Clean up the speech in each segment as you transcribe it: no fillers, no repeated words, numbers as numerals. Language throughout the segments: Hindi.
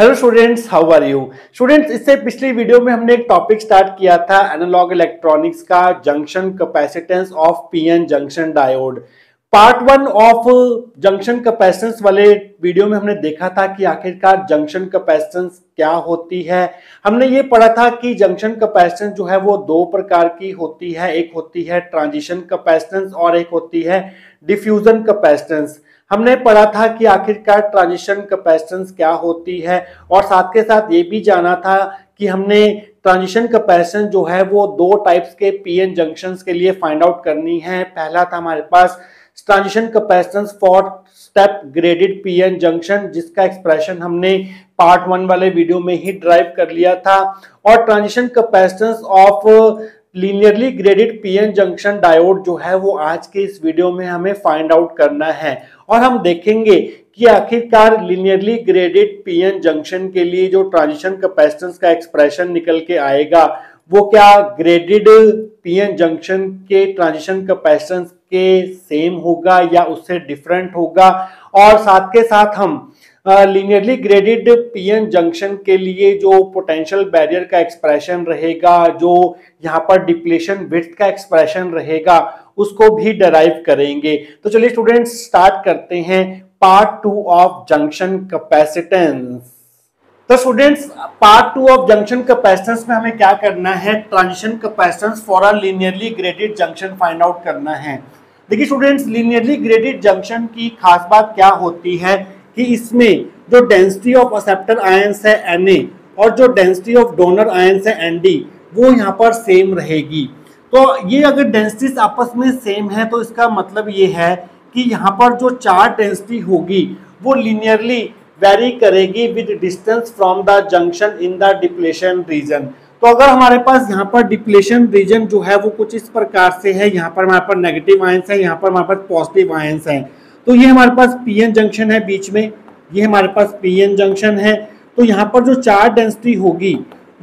Hello students, how are you students. इससे पिछली वीडियो में हमने एक टॉपिक स्टार्ट किया था एनालॉग इलेक्ट्रॉनिक्स का, junction capacitance of PN junction diode. Part one of junction capacitance वाले वीडियो में हमने देखा था कि आखिरकार जंक्शन कैपेसिटेंस क्या होती है। हमने ये पढ़ा था कि जंक्शन कैपेसिटेंस जो है वो दो प्रकार की होती है, एक होती है ट्रांजिशन कैपेसिटेंस और एक होती है डिफ्यूजन कैपेसिटेंस। हमने पढ़ा था कि आखिरकार ट्रांजिशन कैपेसिटेंस क्या होती है और साथ के साथ ये भी जाना था कि हमने ट्रांजिशन कैपेसिटेंस जो है वो दो टाइप्स के पीएन जंक्शंस के लिए फाइंड आउट करनी है। पहला था हमारे पास transition capacitance for step graded PN junction, जिसका एक्सप्रेशन हमने पार्ट वन वाले वीडियो में ही ड्राइव कर लिया था, और transition capacitance of linearly graded PN junction diode जो है वो आज के इस वीडियो में हमें फाइंड आउट करना है। और हम देखेंगे कि आखिरकार लिनियरली ग्रेडेड पीएन जंक्शन के लिए जो ट्रांजिशन कैपेसिटेंस का एक्सप्रेशन निकल के आएगा वो क्या ग्रेडेड पीएन जंक्शन के ट्रांजिशन कैपेसिटेंस के सेम होगा या उससे डिफरेंट होगा। और साथ के साथ हम लिनियरली ग्रेडेड पीएन जंक्शन के लिए जो पोटेंशियल बैरियर का एक्सप्रेशन रहेगा, जो यहाँ पर डिप्लेशन विड्थ का एक्सप्रेशन रहेगा, उसको भी डराइव करेंगे। तो चलिए स्टूडेंट्स स्टार्ट करते हैं part two of junction capacitance. तो students part two of junction capacitance में हमें क्या करना है, transition capacitance for a linearly graded junction find out करना है। देखिए स्टूडेंट्स, लिनियरली ग्रेडेड जंक्शन की खास बात क्या होती है कि इसमें जो डेंसिटी ऑफ एक्सेप्टर आयंस है Na और जो डेंसिटी ऑफ डोनर आयंस है Nd वो यहाँ पर सेम रहेगी। तो ये अगर डेंसिटीज आपस में सेम है तो इसका मतलब ये है कि यहाँ पर जो चार्ज डेंसिटी होगी वो लिनियरली वेरी करेगी with distance from the junction in the depletion region. तो अगर हमारे पास यहाँ पर डिप्लेशन रीजन जो है वो कुछ इस प्रकार से है, यहाँ पर हमारे पास नेगेटिव आयंस है, यहाँ पर हमारे पास पॉजिटिव आयंस है, तो ये हमारे पास पीएन जंक्शन है, बीच में ये हमारे पास पीएन जंक्शन है। तो यहाँ पर जो चार्ज डेंसिटी होगी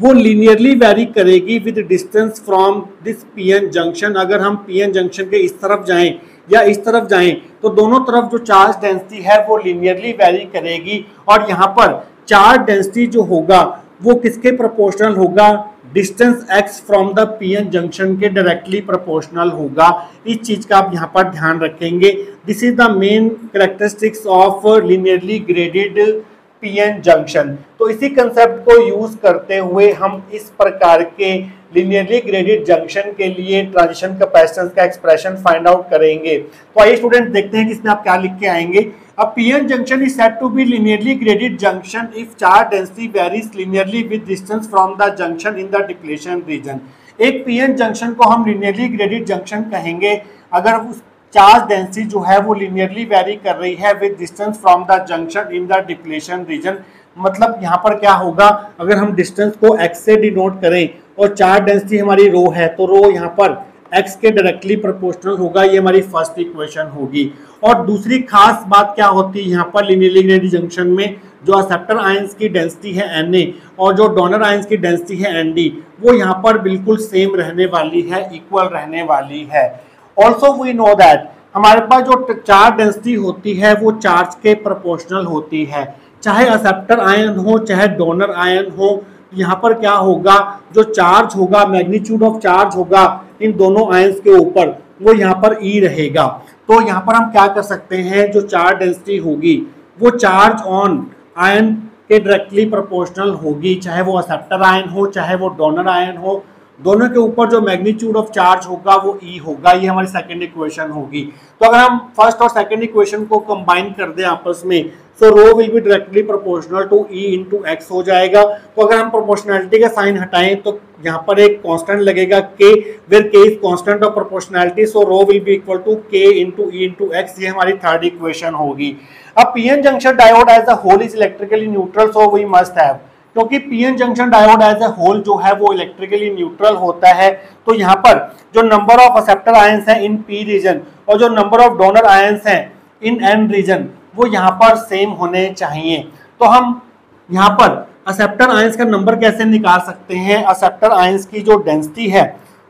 वो लिनियरली वेरी करेगी with distance from this PN junction. अगर हम पीएन जंक्शन के इस तरफ जाएं या इस तरफ जाएं तो दोनों तरफ जो चार्ज डेंसिटी है वो लिनियरली वेरी करेगी, और यहाँ पर चार्ज डेंसिटी जो होगा वो किसके प्रोपोर्शनल होगा, distance x from the PN junction के डायरेक्टली प्रोपोर्शनल होगा। इस चीज़ का आप यहाँ पर ध्यान रखेंगे। This is the main characteristics of linearly graded PN junction. तो इसी कंसेप्ट को यूज करते हुए हम इस प्रकार के लिनियरली ग्रेडेड जंक्शन के लिए ट्रांजिशन कैपेसिटेंस का एक्सप्रेशन फाइंड आउट करेंगे। तो आइए स्टूडेंट देखते हैं कि इसमें आप क्या लिख के आएंगे। अब PN junction is said to be linearly graded junction if charge density varies linearly with distance from the junction in the depletion region. एक पीएन जंक्शन को हम लिनियरली ग्रेडेड जंक्शन कहेंगे अगर उस चार्ज डेंसिटी जो है वो लिनियरली वेरी कर रही है with distance from the junction in the depletion region. मतलब यहाँ पर क्या होगा, अगर हम डिस्टेंस को x से डिनोट करें और चार्ज डेंसिटी हमारी रो है तो रो यहाँ पर x के डायरेक्टली प्रोपोर्शनल होगा। ये हमारी फर्स्ट इक्वेशन होगी। और दूसरी खास बात क्या होती है यहाँ पर लिनियरली ग्रेडेड जंक्शन में, जो एक्सेप्टर आयंस की डेंसिटी है Na और जो डोनर आयंस की डेंसिटी है Nd वो यहाँ पर बिल्कुल सेम रहने वाली है, इक्वल रहने वाली है। ऑल्सो वी नो दैट हमारे पास जो चार्ज डेंसिटी होती है वो चार्ज के प्रोपोर्शनल होती है, चाहे एक्सेप्टर आयन हो चाहे डोनर आयन हो। यहाँ पर क्या होगा, जो चार्ज होगा, मैग्नीट्यूड ऑफ चार्ज होगा इन दोनों आयंस के ऊपर, वो यहाँ पर E रहेगा। तो यहाँ पर हम क्या कर सकते हैं, जो चार्ज डेंसिटी होगी वो चार्ज ऑन आयन के डायरेक्टली प्रोपोर्शनल होगी, चाहे वो एक्सेप्टर आयन हो चाहे वो डोनर आयन हो। दोनों के ऊपर जो मैग्नीट्यूड ऑफ चार्ज होगा वो E होगा। ये हमारी सेकंड इक्वेशन होगी। तो अगर हम फर्स्ट और सेकंड इक्वेशन को कंबाइन कर दें आपस में, so rho will be directly proportional to E into x हो जाएगा। तो अगर हम प्रोपोर्शनैलिटी का साइन हटाएं तो यहाँ पर एक कांस्टेंट लगेगा K, where K is constant of proportionality, so rho will be equal to K into E into x. ये हमारी थर्ड इक्वेशन होगी। अब PN junction diode as a whole is electrically neutral, so we must have, क्योंकि PN junction diode as a whole जो है वो इलेक्ट्रिकली न्यूट्रल होता है। तो यहाँ पर जो नंबर ऑफ एक्सेप्टर आयंस हैं इन पी रीजन और जो नंबर ऑफ डोनर आयंस हैं इन एन रीजन वो यहाँ पर सेम होने चाहिए। तो हम यहाँ पर एक्सेप्टर आयंस का नंबर कैसे निकाल सकते हैं, एक्सेप्टर आयंस की जो डेंसिटी है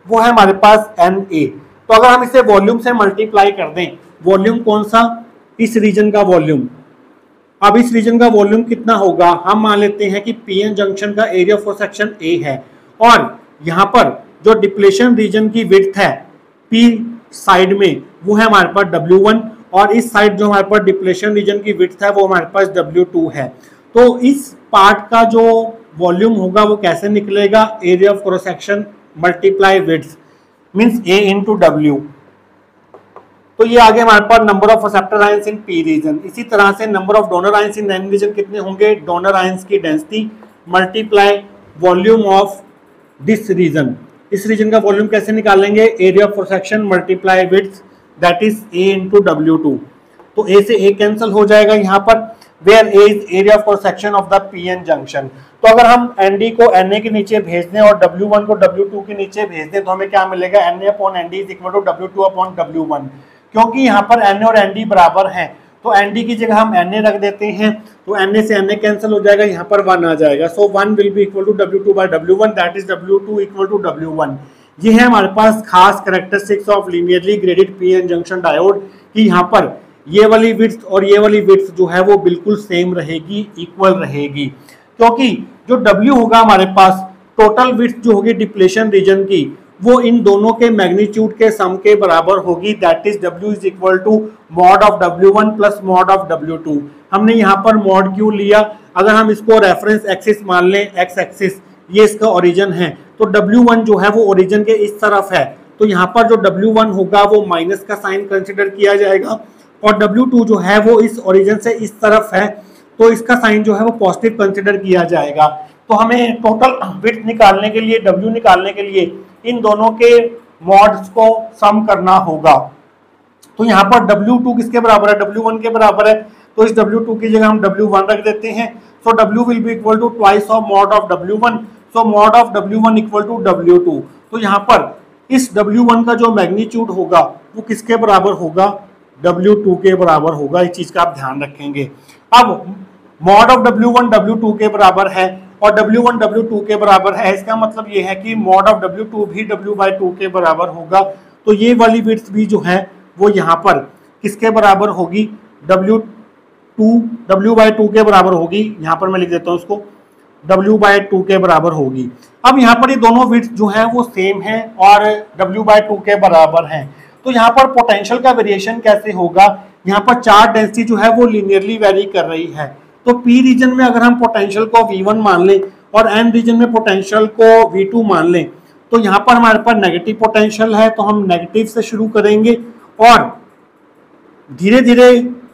वो है हमारे पास Na। तो अगर हम इसे वॉल्यूम से मल्टीप्लाई कर दें, वॉल्यूम कौन सा, इस रीजन का वॉल्यूम, अब इस रीजन का वॉल्यूम कितना होगा, हम मान लेते हैं कि पीएन जंक्शन का एरिया फॉर सेक्शन ए है और यहाँ पर जो डिप्लेशन रीजन की विड्थ है पी साइड में वो है हमारे पास W1 और इस साइड जो हमारे पास डिप्लेशन रीजन की विड्थ है वो हमारे पास W2 है। तो इस पार्ट का जो वॉल्यूम होगा वो कैसे निकलेगा, area of cross section multiply width means A into W। तो ये आगे हमारे पास number of acceptor ions in P region. इसी तरह से number of donor ions in N region कितने होंगे, डोनर आयंस की density multiply volume of this region. इस रीजन का वॉल्यूम कैसे निकालेंगे, area of cross section multiply width that is A into W2। तो ए से ए कैंसिल हो जाएगा यहाँ पर, where A is area of cross section of the PN junction. तो अगर हम एनडी को एनए के नीचे भेज दें और W1 को W2 के नीचे भेज दें तो हमें क्या मिलेगा, NA upon ND is equal to W2 upon W1। क्योंकि यहाँ पर एन ए और एन डी बराबर हैं तो एन डी की जगह हम एन ए रख देते हैं, तो एन ए से एन ए कैंसिल हो जाएगा, यहाँ पर 1 आ जाएगा। So 1 will be equal to W2 by W1 that is W2 equal to W1। ये है हमारे पास खास characteristics of linearly graded PN junction diode कि यहाँ पर ये वाली विड्थ और ये वाली विड्थ जो है वो बिल्कुल सेम रहेगी, इक्वल रहेगी, क्योंकि जो W होगा हमारे पास टोटल विड्थ जो होगी डिप्लेशन रीजन की वो इन दोनों के मैग्नीट्यूड के सम के बराबर होगी that is W is equal to mod of W1 plus mod of W2। हमने यहाँ पर मॉड क्यों लिया, अगर हम इसको रेफरेंस एक्सिस मान लें, एक्स एक्सिस ये इसका ओरिजिन है तो W1 जो है वो ओरिजिन के इस तरफ है, तो यहाँ पर जो W1 होगा वो माइनस का साइन कंसिडर किया जाएगा और W2 जो है वो इस ओरिजिन से इस तरफ है तो इसका साइन जो है वो पॉजिटिव कंसिडर किया जाएगा। तो हमें टोटल विड्थ निकालने के लिए, W निकालने के लिए इन दोनों के मॉड्स को सम करना होगा। तो यहाँ पर W2 किसके बराबर है, W1 के बराबर है, तो इस W2 की जगह हम W1 रख देते हैं। So W will be equal to twice of mod of W1, so mod of W1 equal to W2। तो यहाँ पर इस W1 का जो मैग्नीट्यूड होगा वो किसके बराबर होगा, W2 के बराबर होगा, इस चीज का आप ध्यान रखेंगे। अब मॉड ऑफ W1 W2 के बराबर है और W1 W2 के बराबर है, इसका मतलब ये है कि मॉड ऑफ W2 भी W/2 के बराबर होगा। तो ये वाली विड्थ भी जो है वो यहाँ पर किसके बराबर होगी, W/2 के बराबर होगी, यहाँ पर मैं लिख देता हूँ उसको W/2 के बराबर होगी। अब यहाँ पर ये दोनों विड्थ जो है वो सेम है और W/2 के बराबर है। तो यहाँ पर पोटेंशियल का वेरिएशन कैसे होगा, यहाँ पर चार्ज डेंसिटी जो है वो लीनियरली वेरी कर रही है। तो पी रीजन में अगर हम पोटेंशियल को V1 मान लें और एन रीजन में पोटेंशियल को V2 मान लें तो यहाँ पर हमारे पास नेगेटिव पोटेंशियल है, तो हम नेगेटिव से शुरू करेंगे और धीरे धीरे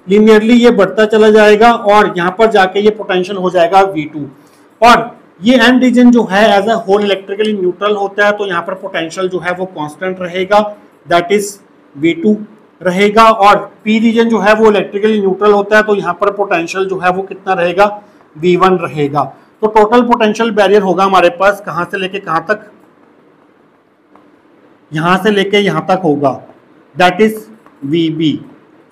लीनियरली ये बढ़ता चला जाएगा और यहाँ पर जाके ये पोटेंशियल हो जाएगा V2। और ये एन रीजन जो है as a whole electrically neutral होता है, तो यहाँ पर पोटेंशियल जो है वो कॉन्स्टेंट रहेगा दैट इज V2 रहेगा। और पी रीजन जो है वो इलेक्ट्रिकली न्यूट्रल होता है, तो यहाँ पर पोटेंशियल जो है वो कितना रहेगा, V1 रहेगा। तो टोटल पोटेंशियल बैरियर होगा हमारे पास कहाँ से लेके कहाँ तक, यहाँ से लेके यहाँ तक होगा that is VB।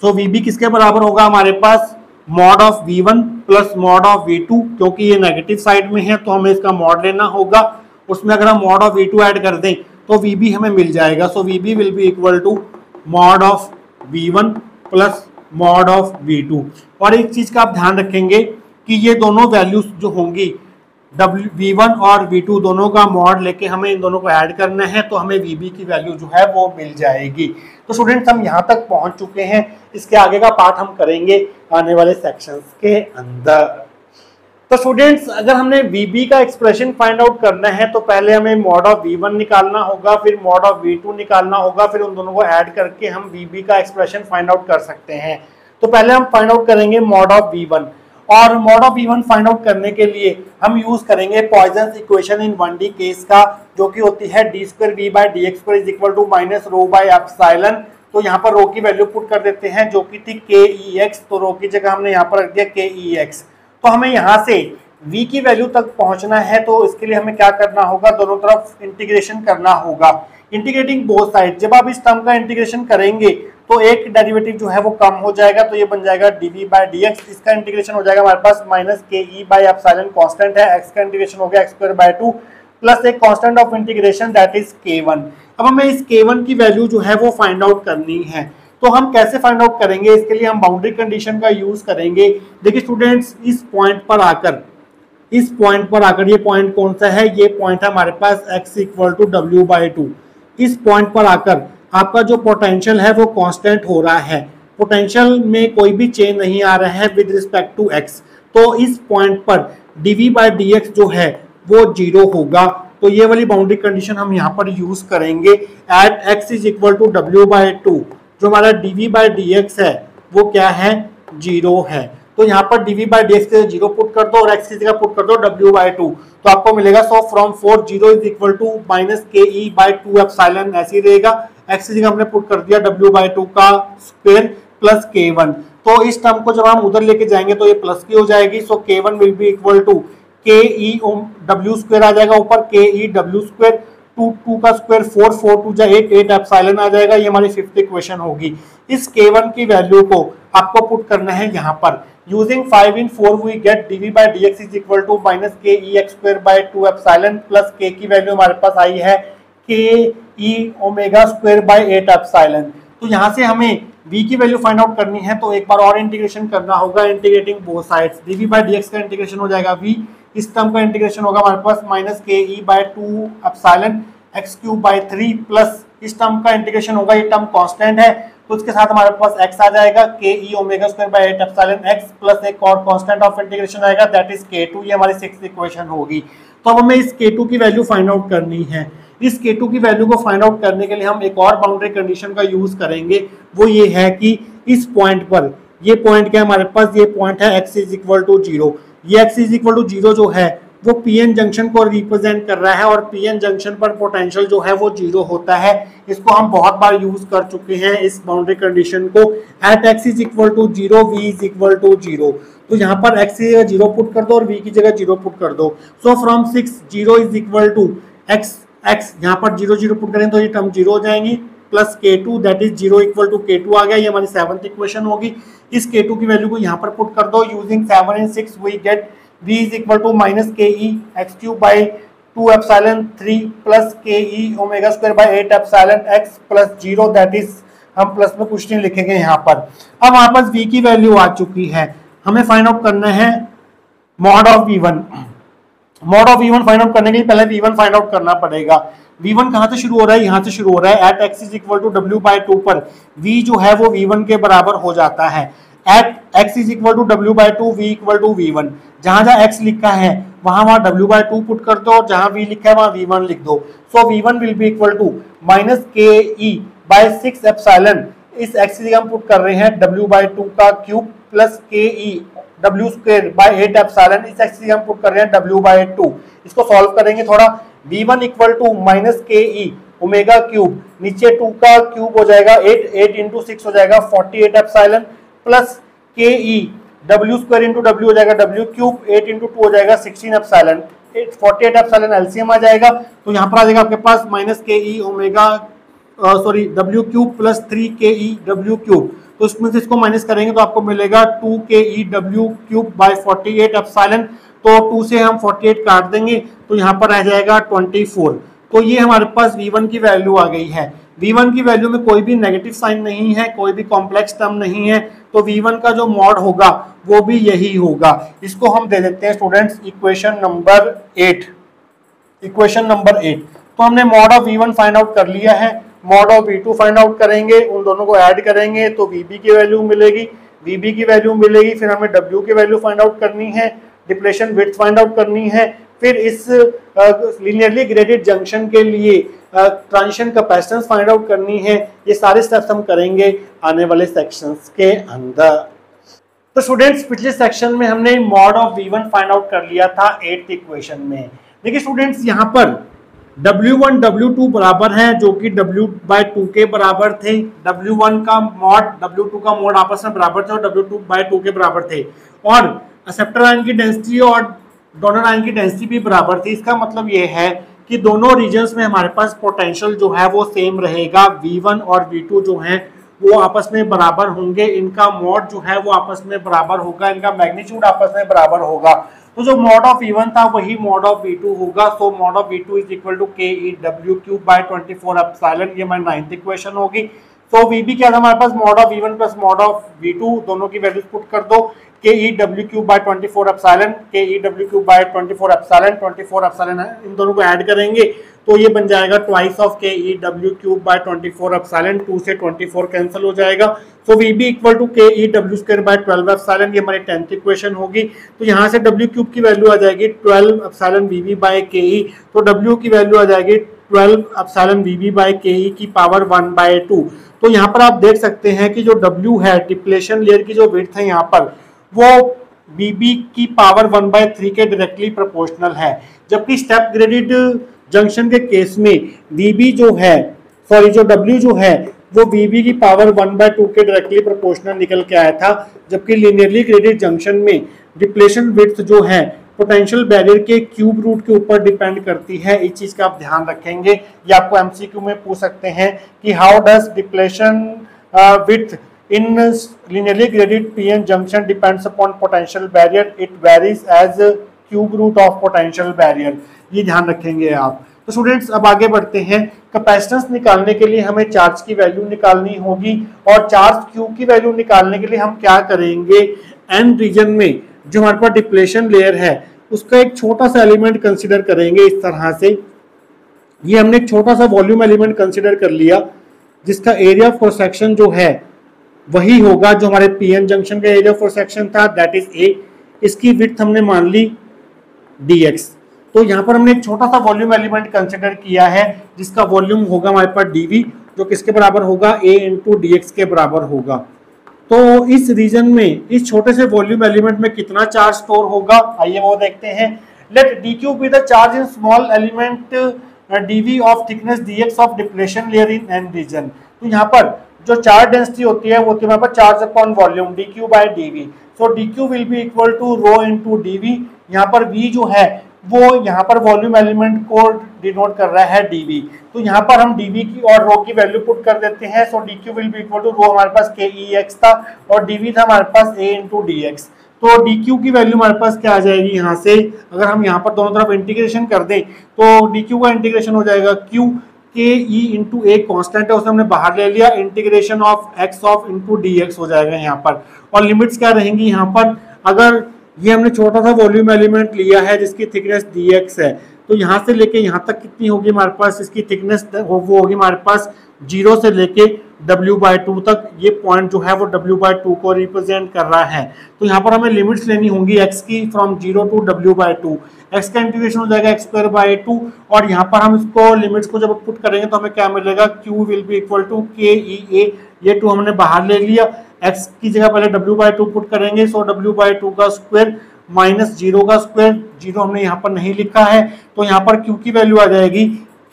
So VB किसके बराबर होगा हमारे पास, mod of V1 plus mod of V2, क्योंकि ये नेगेटिव साइड में है तो हमें इसका मॉड लेना होगा। उसमें अगर हम मॉड ऑफ V2 ऐड कर दें तो VB हमें मिल जाएगा। So VB will be equal to mod of V1 plus mod of V2। और एक चीज का आप ध्यान रखेंगे कि ये दोनों वैल्यूज जो होंगी V1 और V2 दोनों का मॉड लेके हमें इन दोनों को ऐड करना है, तो हमें VB की वैल्यू जो है वो मिल जाएगी। तो स्टूडेंट्स हम यहाँ तक पहुँच चुके हैं, इसके आगे का पार्ट हम करेंगे आने वाले सेक्शंस के अंदर। तो स्टूडेंट्स अगर हमने VB का एक्सप्रेशन फाइंड आउट करना है तो पहले हमें मॉड ऑफ V1 निकालना होगा, फिर मॉड ऑफ V2 निकालना होगा, फिर उन दोनों को ऐड करके हम VB का एक्सप्रेशन फाइंड आउट कर सकते हैं। तो पहले हम फाइंड आउट करेंगे मॉड ऑफ V1, और mod of V1 find out करने के लिए हम यूज करेंगे पॉइजन्स इक्वेशन इन 1D केस का, जो कि होती है d²v/dx² is equal to minus rho by epsilon. तो यहाँ पर रो की वैल्यू पुट कर देते हैं जो कि थी KEX, तो रो की जगह हमने यहाँ पर रख दिया KEX। तो हमें यहाँ से v की वैल्यू तक पहुँचना है, तो इसके लिए हमें क्या करना होगा, दोनों तरफ इंटीग्रेशन करना होगा, इंटीग्रेटिंग बोथ साइड। जब आप इस टर्म का इंटीग्रेशन करेंगे तो एक डेरिवेटिव जो है वो कम हो जाएगा, तो ये बन जाएगा dv/dx। इसका इंटीग्रेशन हो जाएगा हमारे पास माइनस KE/ε कॉन्स्टेंट है, x का इंटीग्रेशन हो गया x²/2 प्लस एक constant of integration that is K1। अब हमें इस K1 की वैल्यू जो है वो फाइंड आउट करनी है। तो हम कैसे फाइंड आउट करेंगे, इसके लिए हम बाउंड्री कंडीशन का यूज करेंगे। देखिए स्टूडेंट्स, इस पॉइंट पर आकर ये पॉइंट कौन सा है, ये पॉइंट हमारे पास x equal to w by 2। इस पॉइंट पर आकर आपका जो पोटेंशियल है वो कांस्टेंट हो रहा है, पोटेंशियल में कोई भी चेंज नहीं आ रहा है विद रिस्पेक्ट टू x। तो इस पॉइंट पर dv/dx जो है वो 0 होगा। तो ये वाली बाउंड्री कंडीशन हम यहाँ पर यूज करेंगे। At x equal to w by 2 जो हमारा dv/dx है वो क्या है, 0 है। तो यहाँ पर dv/dx के 0 पुट कर दो और x की जगह पुट कर दो w/2, तो आपको मिलेगा। So from 4 0 is equal to -ke/2 epsilon ऐसे ही रहेगा। x की जगह हमने पुट कर दिया w/2 का स्क्वायर प्लस k1। तो इस टर्म को जब हम उधर लेके जाएंगे तो ये प्लस की हो जाएगी। So k1 will be equal to ke w² आ जाएगा, ऊपर ke w² 2 का स्क्वायर 4 2 जा 8 एप्सिलॉन आ जाएगा। ये हमारी 5th इक्वेशन होगी। इस k1 की वैल्यू को आपको पुट करना है यहाँ पर। Using 5 in 4 we get dv/dx is equal to -ke x square by 2 epsilon plus k की वैल्यू हमारे पास आई है ke omega square by 8 epsilon। तो यहाँ से हमें v की वैल्यू फाइंड आउट करनी है, तो एक बार और इंटीग्रेशन करना होगा, इंटीग्रेटिंग बोथ साइड्स। dv/dx का इंटीग्रेशन हो जाएगा v, इस टर्म का इंटीग्रेशन होगा हमारे पास -ke by 2 epsilon x³ by 3 plus इस टर्म का इंटीग्रेशन होगा, ये टर्म कांस्टेंट है तो इसके साथ हमारे पास x आ जाएगा ke omega square by 8 epsilon x plus एक और कांस्टेंट ऑफ इंटीग्रेशन आएगा दैट इज k2। ये हमारी 6th इक्वेशन होगी। तो अब हमें इस k2 की वैल्यू फाइंड आउट करनी है। इस k2 की वैल्यू को फाइंड आउट करने के लिए हम एक और बाउंड्री कंडीशन का यूज करेंगे। वो ये है कि इस पॉइंट पर, ये पॉइंट क्या हमारे पास, ये पॉइंट है x equal to 0। ये x equal to 0 जो है वो पीएन जंक्शन को रिप्रेजेंट कर रहा है और पीएन जंक्शन पर पोटेंशियल जो है वो 0 होता है। इसको हम बहुत बार यूज कर चुके हैं इस बाउंड्री कंडीशन को। At x equal to 0 v equal to 0। तो यहाँ पर x की जगह 0 पुट कर दो और v की जगह 0 पुट कर दो। So from 6 0 is equal to x, यहाँ पर 0 0 पुट करें तो ये टर्म 0 हो जाएंगी plus k2 that is 0 equal to k2 आ गया। ये हमारी 7th इक्वेशन होगी। इस k2 की वैल्यू को यहाँ पर पुट कर दो। Using 7 and 6 we get v is equal to -ke x³ by 2 epsilon 3 plus ke omega square by 8 epsilon x plus 0 that is, हम प्लस में कुछ नहीं लिखेंगे यहाँ पर। अब हमारे पास v की वैल्यू आ चुकी है, हमें फाइंड आउट करना है mod of v1। Mod of v1 find out करने के लिए पहले v1 फाइंड आउट करना पड़ेगा। v1 कहाँ से शुरू हो रहा है, यहाँ से शुरू हो रहा है। At x equal to w by 2 पर v जो है वो v1 के बराबर हो जाता है। At x equal to w by 2 v equal to v1, जहाँ x लिखा है वहाँ w by 2 पुट कर दो और जहाँ v लिखा है वहाँ v1 लिख दो। So v1 will be equal to -ke by 6 epsilon, इस x की जगह हम पुट कर रहे हैं w by 2 का cube plus ke w² by 8 epsilon, इस x की जगह हम पुट कर रहे हैं w by 2। इसको सॉल्व करेंगे थोड़ा। v1 equal to -ke omega cube नीचे 2 का क्यूब हो जाएगा 8 8 into 6 हो जाएगा 48 epsilon plus ke w² into w हो जाएगा w³ 8 into 2 हो जाएगा 16 एप्सिलॉन 48 एप्सिलॉन एलसीएम आ जाएगा। तो यहाँ पर आ जाएगा आपके पास -ke w³ plus 3 ke w³। तो इसमें से इसको माइनस करेंगे तो आपको मिलेगा 2 ke w³ by 48 एप्सिलॉन। तो 2 से हम 48 काट देंगे तो यहाँ पर आ जाएगा 24। तो ये हमारे पास v1 की वैल्यू आ गई है। v1 की वैल्यू में कोई भी नेगेटिव साइन नहीं है, कोई भी कॉम्प्लेक्स टर्म नहीं है, तो v1 का जो मॉड होगा वो भी यही होगा। इसको हम दे देते हैं स्टूडेंट्स इक्वेशन नंबर 8। तो हमने mod of v1 find out कर लिया है, mod of v2 find out करेंगे, उन दोनों को ऐड करेंगे तो vb की वैल्यू मिलेगी। फिर हमें w की वैल्यू फाइंड आउट करनी है, डिप्लेशन विड्थ फाइंड आउट करनी है। फिर इस लीनियरली ग्रेडेड जंक्शन के लिए ट्रांजिशन कैपेसिटेंस फाइंड आउट करनी है। ये सारे स्टेप्स हम करेंगे आने वाले सेक्शंस के अंदर। तो स्टूडेंट्स, पिछले सेक्शन में हमने mod of v1 find out कर लिया था 8th इक्वेशन में। देखिए स्टूडेंट्स, यहाँ पर w1 w2 बराबर है जो कि w by 2 के बराबर थे। w1 का मॉड w2 का मॉड आपस में बराबर थे और w by 2 के बराबर थे, और एक्सेप्टर आयन की डेंसिटी और डोनर आयन की डेंसिटी भी बराबर थी। इसका मतलब ये है कि दोनों रीजन्स में हमारे पास पोटेंशियल जो है वो सेम रहेगा। v1 और v2 जो है वो आपस में बराबर होंगे, इनका मॉड जो है वो आपस में बराबर होगा, इनका मैग्नीट्यूड आपस में बराबर होगा। तो जो मॉड ऑफ v1 था वही मॉड ऑफ v2 होगा। So mod of v2 is equal to ke w³ by 24 epsilon. ये हमारी 9th इक्वेशन होगी। तो वीबी के अंदर हमारे पास mod of V1 plus mod of V2 दोनों की वैल्यूज पुट कर दो। K E W cube by 24 epsilon, K E W cube by 24 epsilon, 24 epsilon है, इन दोनों को ऐड करेंगे तो ये बन जाएगा twice of K E W cube by 24 epsilon. 2 से 24 कैंसिल हो जाएगा, so V B equal to K E W square by 12 epsilon. ये हमारी 10th इक्वेशन होगी। तो यहाँ से डब्ल्यू क्यूब की वैल्यू आ जाएगी 12 एप्सिलॉन वी बी बाय के ई, तो डब्ल्यू की वैल्यू आ जाएगी 12 एप्सिलॉन वी बी बाय के ई की पावर 1/2। तो यहाँ पर आप देख सकते हैं कि जो डब्ल्यू है डिप्लेशन लेयर की जो विड्थ है यहाँ पर वो वीबी की पावर 1/3 के डायरेक्टली प्रोपोर्शनल है, जबकि स्टेप ग्रेडेड जंक्शन के केस में वीबी जो है सॉरी जो डब्ल्यू जो है वो वीबी की पावर 1/2 के डायरेक्टली प्रोपोर्शनल निकल के आया था, जबकि लिनियरली ग्रेडेड जंक्शन में डिप्लेशन विड्थ जो है पोटेंशियल बैरियर के क्यूब रूट के ऊपर डिपेंड करती है। इस चीज़ का आप ध्यान रखेंगे, ये आपको एमसीक्यू में पूछ सकते हैं कि how does depletion width in linearly graded PN junction depends upon potential barrier, it varies as cube root of potential barrier। ये ध्यान रखेंगे आप। तो स्टूडेंट्स अब आगे बढ़ते हैं। कैपेसिटेंस निकालने के लिए हमें चार्ज की वैल्यू निकालनी होगी और चार्ज क्यू की वैल्यू निकालने के लिए हम क्या करेंगे, एन रीजन में जो हमारे पास डिप्लेशन लेयर है उसका एक छोटा सा एलिमेंट कंसिडर करेंगे। इस तरह से ये हमने एक छोटा सा वॉल्यूम एलिमेंट कंसिडर कर लिया जिसका एरिया ऑफ क्रॉस सेक्शन जो है वही होगा जो हमारे पीएन जंक्शन का एरिया फॉर सेक्शन था, दैट इज ए। इसकी विड्थ हमने मान ली dx। तो यहाँ पर हमने एक छोटा सा वॉल्यूम एलिमेंट कंसिडर किया है जिसका वॉल्यूम होगा हमारे पास dv, जो किसके बराबर होगा, a इंटू dx के बराबर होगा। तो इस रीजन में इस छोटे से वॉल्यूम एलिमेंट में कितना चार्ज स्टोर होगा आइए वो देखते हैं। Let dq be the charge in small element dv of thickness dx of depletion layer in N region. तो यहाँ पर जो चार्ज डेंसिटी होती है वो होती है charge upon volume D Q by D V. So D Q will be equal to rho into D V. यहाँ पर वी जो है वो यहाँ पर वॉल्यूम एलिमेंट को डिनोट कर रहा है डी वी। तो यहाँ पर हम डी वी की और रो की वैल्यू पुट कर देते हैं। So D Q will be equal to rho हमारे पास के ई एक्स था और डी वी था हमारे पास ए इंटू डी एक्स। तो डी क्यू की वैल्यू हमारे पास क्या आ जाएगी, यहाँ से अगर हम यहाँ पर दोनों तरफ इंटीग्रेशन कर दें तो डी क्यू का इंटीग्रेशन हो जाएगा क्यू, के ई इंटू ए कॉन्स्टेंट है उसे हमने बाहर ले लिया, integration of X of into D X हो जाएगा यहाँ पर। और लिमिट्स क्या रहेंगी यहाँ पर, अगर ये हमने छोटा सा वॉल्यूम एलिमेंट लिया है जिसकी थिकनेस डी एक्स है तो यहाँ से लेके यहाँ तक कितनी होगी हमारे पास इसकी थिकनेस, वो होगी हमारे पास 0 से लेके w/2 तक। ये पॉइंट जो है वो w/2 को रिप्रेजेंट कर रहा है। तो यहाँ पर हमें लिमिट्स लेनी होंगी x की फ्रॉम 0 टू w/2। x का इंटीग्रेशन हो जाएगा x2/2 और यहाँ पर हम इसको लिमिट्स को जब पुट करेंगे तो हमें क्या मिलेगा, q will be equal to K E ए, ये 2 हमने बाहर ले लिया, x की जगह पहले w/2 पुट करेंगे। सो w/2 का स्क्वायर माइनस 0 का स्क्वायर, 0 हमने यहाँ पर नहीं लिखा है तो यहाँ पर q की वैल्यू आ जाएगी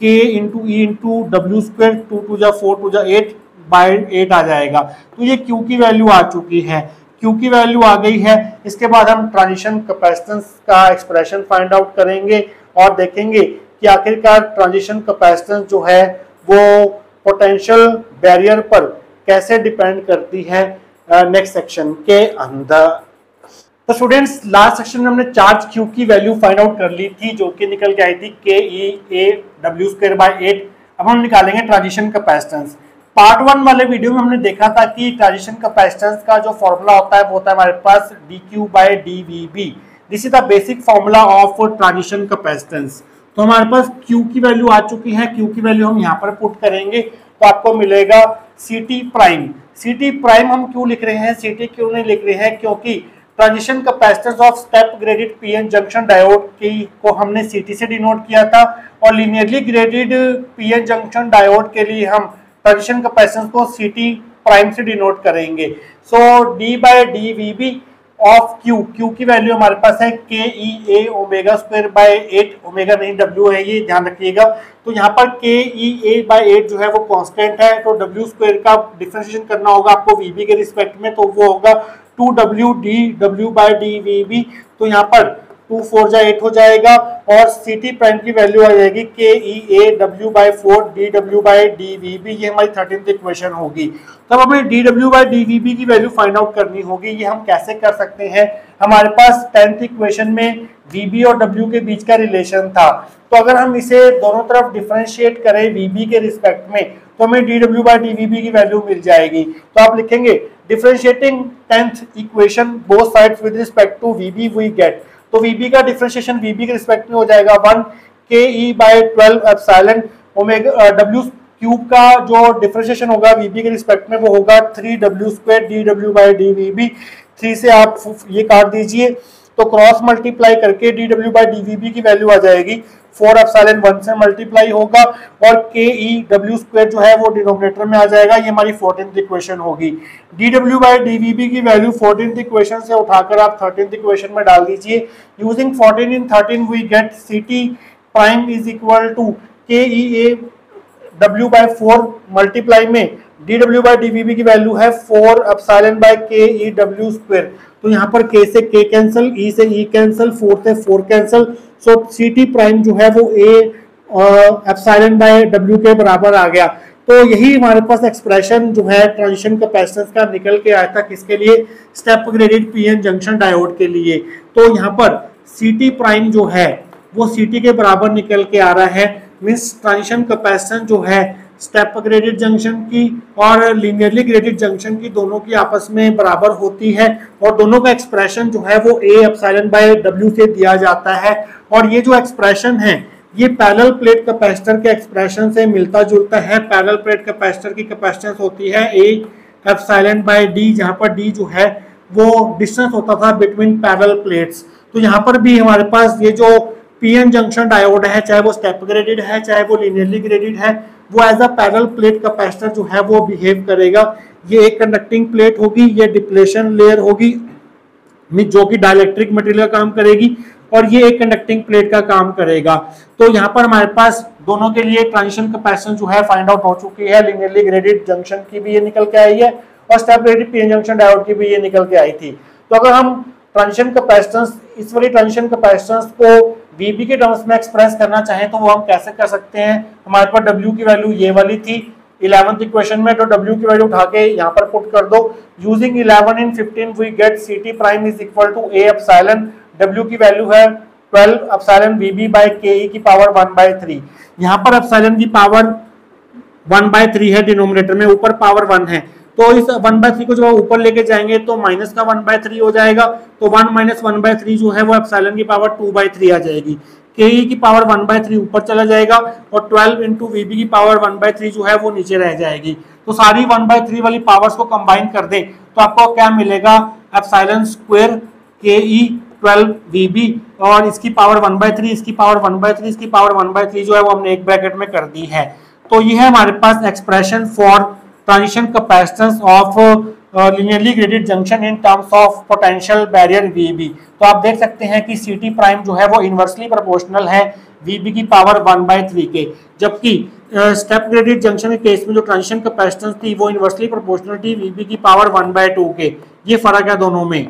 k into E into W square 2 to the 4 to the 8 by 8 आ जाएगा। तो ये q की वैल्यू आ चुकी है, q की वैल्यू आ गई है। इसके बाद हम ट्रांजिशन कैपेसिटेंस का एक्सप्रेशन फाइंड आउट करेंगे और देखेंगे कि आखिरकार ट्रांजिशन कैपेसिटेंस जो है वो पोटेंशियल बैरियर पर कैसे डिपेंड करती है नेक्स्ट सेक्शन के अंदर। तो स्टूडेंट्स लास्ट सेक्शन में हमने चार्ज क्यू की वैल्यू फाइंड आउट कर ली थी जो कि निकल के आई थी K E A W square by 8। अब हम निकालेंगे ट्रांजिशन कैपेसिटेंस। पार्ट 1 वाले वीडियो में हमने देखा था कि ट्रांजिशन कैपेसिटेंस का जो फॉर्मूला होता है वो होता है हमारे पास D Q by D V B. This is the basic formula of transition capacitance. तो हमारे पास क्यू की वैल्यू आ चुकी है, क्यू की वैल्यू हम यहाँ पर पुट करेंगे तो आपको मिलेगा C T prime. C T prime हम क्यों लिख रहे हैं, सी टी क्यों नहीं लिख रहे हैं, क्योंकि transition capacitance of step graded PN junction diode की को हमने सीटी से डिनोट किया था और linearly graded PN junction diode के लिए हम ट्रांजिशन कैपेसिटेंस को सीटी प्राइम से डिनोट करेंगे। So D by D V B of Q, Q की वैल्यू हमारे पास है K E A omega square by 8, omega नहीं डब्ल्यू है ये ध्यान रखिएगा। तो यहाँ पर के ई ए बाय 8 जो है वो कॉन्स्टेंट है तो डब्ल्यू स्क्वायर का डिफ्रेंशिएशन करना होगा आपको वी बी के रिस्पेक्ट में, तो वो होगा 2w d w by d v b। तो यहाँ पर 2 4 8 हो जाएगा और सी टी प्राइम की वैल्यू आ जाएगी K E A W by 4 D W by D V B. ये हमारी 13th इक्वेशन होगी। तब हमें D W by D V B की वैल्यू फाइंड आउट करनी होगी। ये हम कैसे कर सकते हैं, हमारे पास 10th इक्वेशन में वी बी और डब्ल्यू के बीच का रिलेशन था तो अगर हम इसे दोनों तरफ डिफ्रेंशिएट करें वी बी के रिस्पेक्ट में तो हमें dw by dvb की वैल्यू मिल जाएगी। तो आप लिखेंगे differentiating tenth equation both sides with respect to vb we get. तो vb का डिफरेंशिएशन vb के रिस्पेक्ट में हो जाएगा 1 ke by 12 epsilon omega w cube का जो डिफरेंशिएशन होगा vb के रिस्पेक्ट में वो होगा 3w2 dw by dvb। 3 से आप ये काट दीजिए तो क्रॉस मल्टीप्लाई करके dw by dvb की वैल्यू आ जाएगी 4 एप्सिलॉन 1 से मल्टीप्लाई होगा और के ई डब्ल्यू स्क्वायर जो है वो डिनोमिनेटर में आ जाएगा। ये हमारी 14th इक्वेशन होगी। dw by dvb की वैल्यू 14th इक्वेशन से उठाकर आप 13th इक्वेशन में डाल दीजिए। Using 14 in 13 we get ct prime is equal to K E A W by 4 multiply में dw by dvb की वैल्यू है 4 एप्सिलॉन बाय के ई डब्ल्यू स्क्वायर। तो यहाँ पर k से k कैंसिल, e से e कैंसिल, 4 से 4 कैंसिल, सो ct प्राइम जो है वो a एप्सिलॉन बाय w के बराबर आ गया। तो यही हमारे पास एक्सप्रेशन जो है ट्रांजिशन कैपेसिटेंस का निकल के आया था किसके लिए, step graded PN junction diode के लिए। तो यहाँ पर ct प्राइम जो है वो ct के बराबर निकल के आ रहा है। मींस ट्रांजिशन कैपेसिटेंस जो है स्टेप ग्रेडेड जंक्शन की और लीनियरली ग्रेडेड जंक्शन की दोनों की आपस में बराबर होती है और दोनों का एक्सप्रेशन जो है वो a एप्सिलॉन बाय w से दिया जाता है। और ये जो एक्सप्रेशन है ये पैरेलल प्लेट कैपेसिटर के एक्सप्रेशन से मिलता जुलता है। पैरेलल प्लेट कैपेसिटर की कैपेसिटेंस होती है a एप्सिलॉन बाय d, जहाँ पर d जो है वो डिस्टेंस होता था बिटवीन पैरेलल प्लेट्स। तो यहाँ पर भी हमारे पास ये जो पीएन जंक्शन डायोड है, चाहे वो स्टेप ग्रेडेड है चाहे वो लीनियरली ग्रेडेड है, वो as a parallel plate capacitor जो है वो बिहेव करेगा। ये एक कंडक्टिंग प्लेट होगी, ये डिप्लेशन लेयर होगी जो कि डाइलेक्ट्रिक मटेरियल का काम करेगी और ये एक कंडक्टिंग प्लेट का काम करेगा। तो यहाँ पर हमारे पास दोनों के लिए ट्रांजिशन कैपेसिटेंस जो है फाइंड आउट हो चुकी है। लीनियरली ग्रेडेड जंक्शन की भी ये निकल के आई है और step graded PN junction diode की भी ये निकल के आई थी। तो अगर हम ट्रांजिशन कैपेसिटेंस, इस वाली ट्रांजिशन कैपेसिटेंस को vb के टर्म्स में एक्सप्रेस करना चाहें तो वो हम कैसे कर सकते हैं। हमारे पास w की वैल्यू ये वाली थी 11th इक्वेशन में, तो w की वैल्यू उठा के यहाँ पर पुट कर दो। Using 11 in 15 we get ct prime is equal to a epsilon, w की वैल्यू है 12 एप्सिलॉन vb बाय ke की पावर 1/3। यहाँ पर एप्सिलॉन की पावर 1/3 है डिनोमिनेटर में, ऊपर पावर 1 है, तो इस 1/3 को जब आप ऊपर लेके जाएंगे तो माइनस का 1/3 हो जाएगा। तो 1 - 1/3 जो है वो एप्सिलॉन की पावर 2/3 आ जाएगी। के ई की पावर 1/3 ऊपर चला जाएगा और 12 इंटू वी बी की पावर 1/3 जो है वो नीचे रह जाएगी। तो सारी 1/3 वाली पावर्स को कंबाइन कर दें तो आपको क्या मिलेगा, एप्सिलॉन स्क्वायर के ई 12 vb और इसकी पावर 1/3, इसकी पावर 1/3, इसकी पावर 1/3 जो है वो हमने एक ब्रैकेट में कर दी है। तो ये है हमारे पास expression for transition capacitance of linearly graded junction in terms of potential barrier vb। तो आप देख सकते हैं कि ct प्राइम जो है वो इन्वर्सली प्रोपोर्शनल है vb की पावर 1/3 के, जबकि स्टेप ग्रेडेड जंक्शन के केस में जो ट्रांजिशन कैपेसिटेंस थी वो इन्वर्सली प्रोपोर्शनल थी vb की पावर 1/2 के। ये फर्क है दोनों में,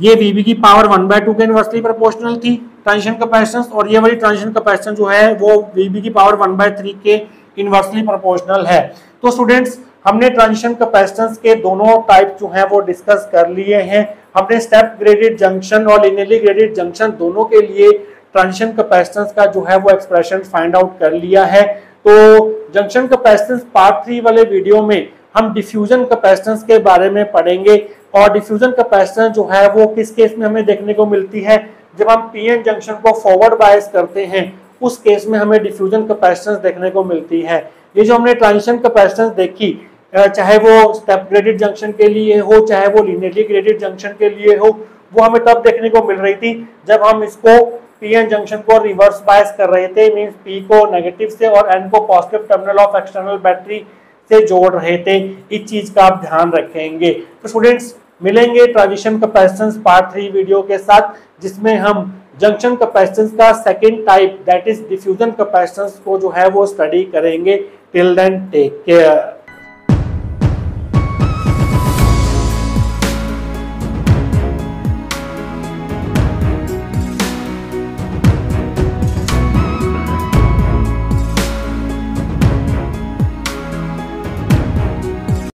ये vb की पावर 1/2 के इन्वर्सली प्रोपोर्शनल थी ट्रांजिशन कैपेसिटेंस और ये वाली ट्रांजिशन कैपेसिटेंस जो है वो vb की पावर 1/3 के इन्वर्सली प्रोपोर्शनल है। तो स्टूडेंट्स, हमने ट्रांजिशन कैपेसिटेंस के दोनों टाइप जो हैं वो डिस्कस कर लिए हैं। हमने स्टेप ग्रेडेड जंक्शन और लिनियरली ग्रेडेड जंक्शन दोनों के लिए ट्रांजिशन कैपेसिटेंस का जो है वो एक्सप्रेशन फाइंड आउट कर लिया है। तो जंक्शन कैपेसिटेंस पार्ट 3 वाले वीडियो में हम डिफ्यूजन कैपेसिटेंस के बारे में पढ़ेंगे और डिफ्यूजन कैपेसिटेंस जो है वो किस केस में हमें देखने को मिलती है, जब हम पीएन जंक्शन को फॉरवर्ड बायस करते हैं उस केस में हमें डिफ्यूजन कैपेसिटेंस देखने को मिलती है। ये जो हमने ट्रांजिशन कैपेसिटेंस देखी, चाहे वो स्टेप ग्रेडेड जंक्शन के लिए हो चाहे वो लीनियरली ग्रेडेड जंक्शन के लिए हो, वो हमें तब देखने को मिल रही थी जब हम इसको पीएन जंक्शन को रिवर्स बायस कर रहे थे। मींस पी को नेगेटिव से और एन को positive terminal of external battery से जोड़ रहे थे। इस चीज का आप ध्यान रखेंगे। तो स्टूडेंट्स, मिलेंगे ट्रांजिशन कैपेसिटेंस पार्ट 3 वीडियो के साथ, जिसमें हम जंक्शन कैपेसिटेंस का second type that is diffusion capacitance को जो है वो स्टडी करेंगे। Till then take care.